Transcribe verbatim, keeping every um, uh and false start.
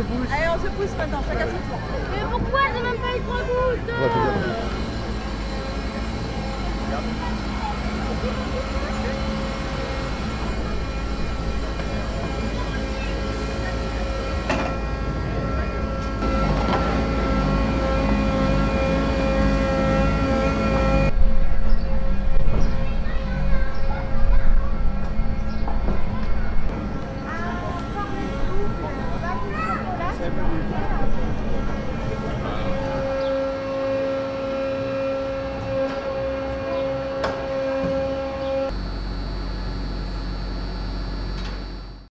je pousse. Allez, on se pousse maintenant, chacun son tour. Mais pourquoi j'ai même pas eu trois gouttes? Ouais, regarde. Yeah.